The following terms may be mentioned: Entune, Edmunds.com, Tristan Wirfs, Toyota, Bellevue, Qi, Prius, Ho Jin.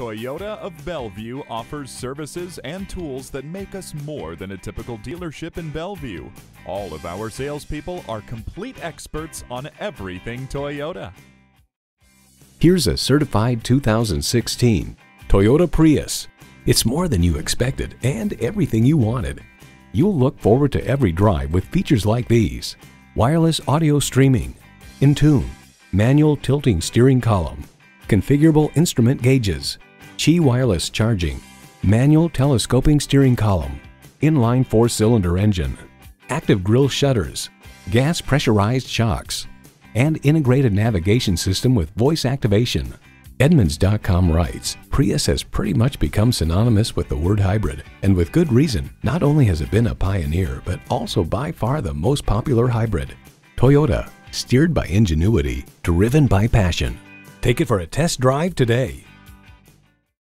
Toyota of Bellevue offers services and tools that make us more than a typical dealership in Bellevue. All of our salespeople are complete experts on everything Toyota. Here's a certified 2016 Toyota Prius. It's more than you expected and everything you wanted. You'll look forward to every drive with features like these: wireless audio streaming, Entune, manual tilting steering column, configurable instrument gauges, Qi wireless charging, manual telescoping steering column, inline 4-cylinder engine, active grille shutters, gas pressurized shocks, and integrated navigation system with voice activation. Edmunds.com writes, "Prius has pretty much become synonymous with the word hybrid, and with good reason. Not only has it been a pioneer, but also by far the most popular hybrid. Toyota, steered by ingenuity, driven by passion." Take it for a test drive today.